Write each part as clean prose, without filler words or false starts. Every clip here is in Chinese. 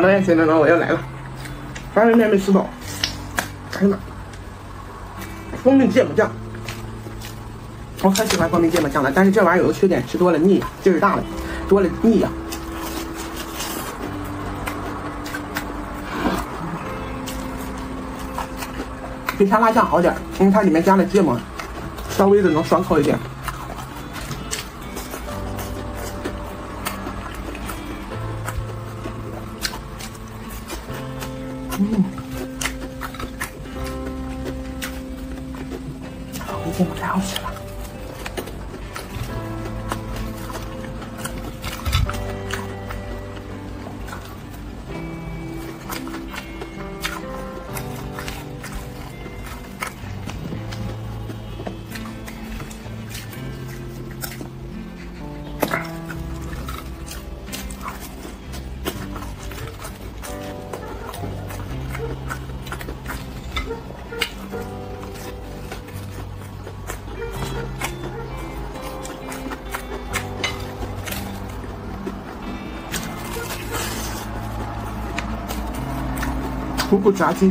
看到眼前的呢，我要来了，方便面没吃饱。哎呀妈，方便芥末酱，我很喜欢方便芥末酱的，但是这玩意儿有个缺点，吃多了腻呀，劲儿大了，多了腻呀。 比沙拉酱好点，因为它里面加了芥末，稍微的能爽口一点。芥末太好吃了。无骨炸鸡，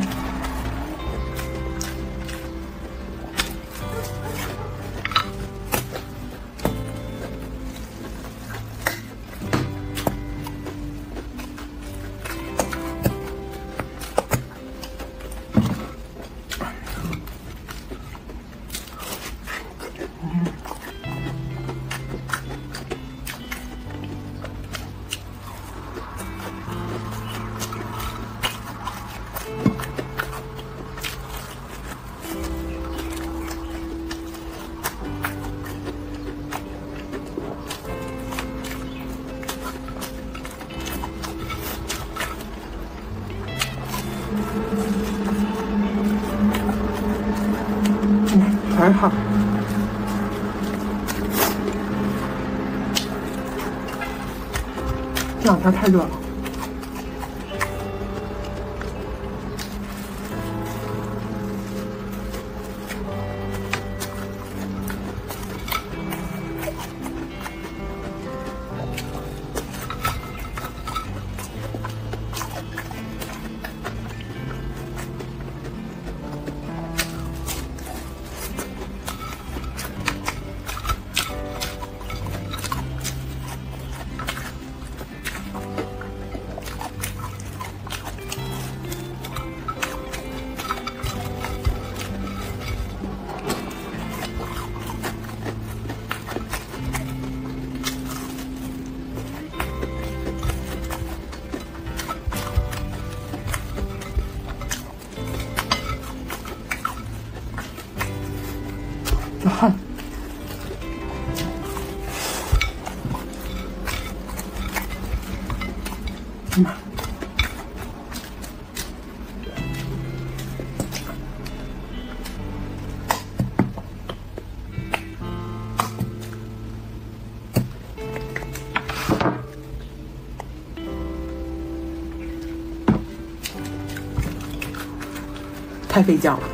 还好。这两天太热了。哼，妈，太费酱了。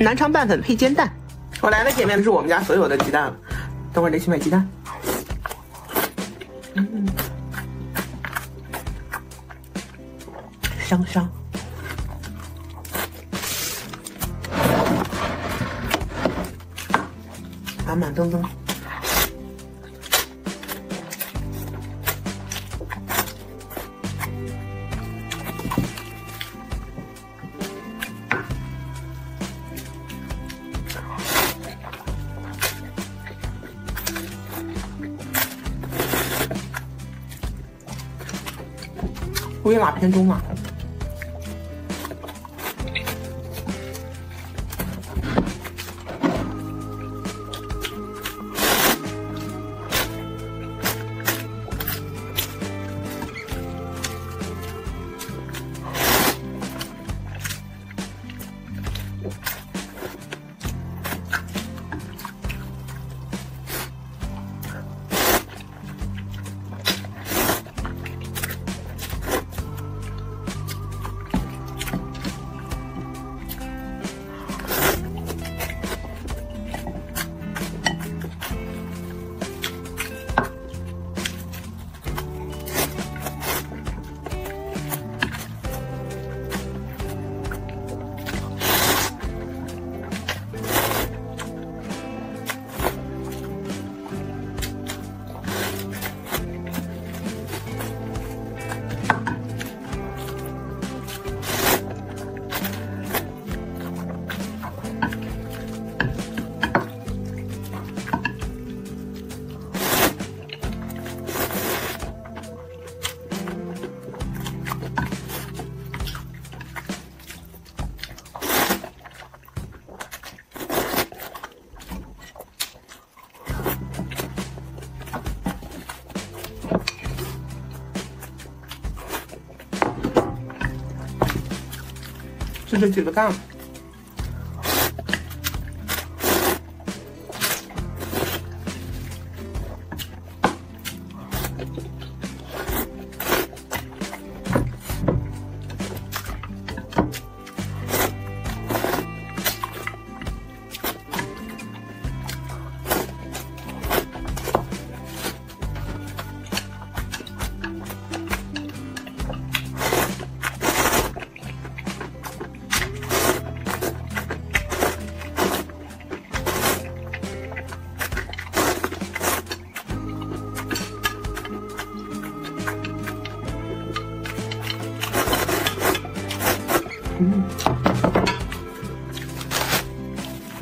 南昌拌粉配煎蛋，我来了，姐妹，这是我们家所有的鸡蛋了，等会儿得去买鸡蛋。香香。 满满登登。微辣偏中辣。这是几个蛋？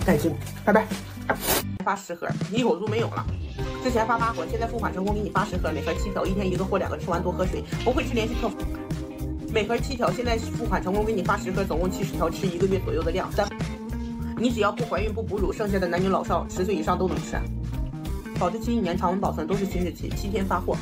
带劲，拜拜。发10盒，一口猪没有了。之前发8盒，现在付款成功给你发10盒，每盒7条，1天1个或2个，吃完多喝水。不会去联系客服，每盒7条，现在付款成功给你发10盒，总共70条，吃1个月左右的量。你只要不怀孕不哺乳，剩下的男女老少10岁以上都能吃。保质期1年，常温保存，都是新日期，7天发货。